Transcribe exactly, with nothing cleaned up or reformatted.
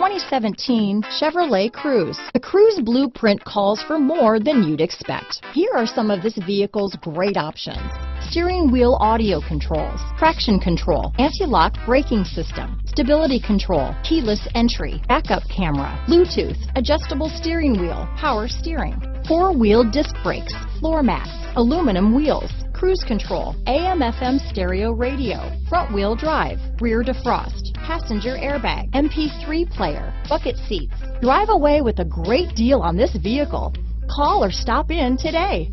twenty seventeen Chevrolet Cruze. The Cruze blueprint calls for more than you'd expect. Here are some of this vehicle's great options: steering wheel audio controls, traction control, anti-lock braking system, stability control, keyless entry, backup camera, Bluetooth, adjustable steering wheel, power steering, four-wheel disc brakes, floor mats, aluminum wheels, cruise control, A M F M stereo radio, front-wheel drive, rear defrost, passenger airbag, M P three player, bucket seats. Drive away with a great deal on this vehicle. Call or stop in today.